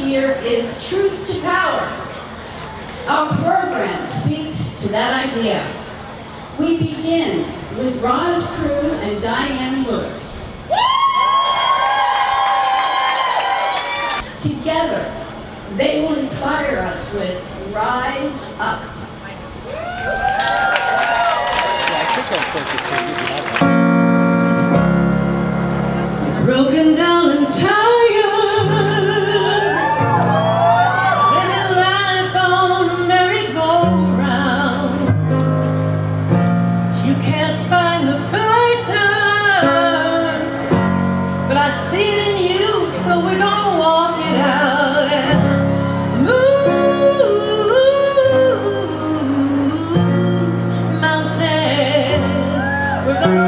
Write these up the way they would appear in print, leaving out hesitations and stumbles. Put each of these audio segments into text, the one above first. here is Truth to Power. Our program speaks to that idea. We begin with Rosiland Crew and Diane Lewis. Together, they will inspire us with Rise Up. Broken down and tired, living life on a merry-go-round. You can't find the fighter, but I see it in you, so we're gonna walk it out and move mountains. We're gonna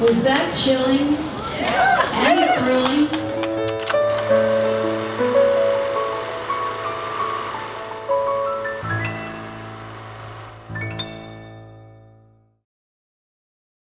Was that chilling? Yeah. And thrilling?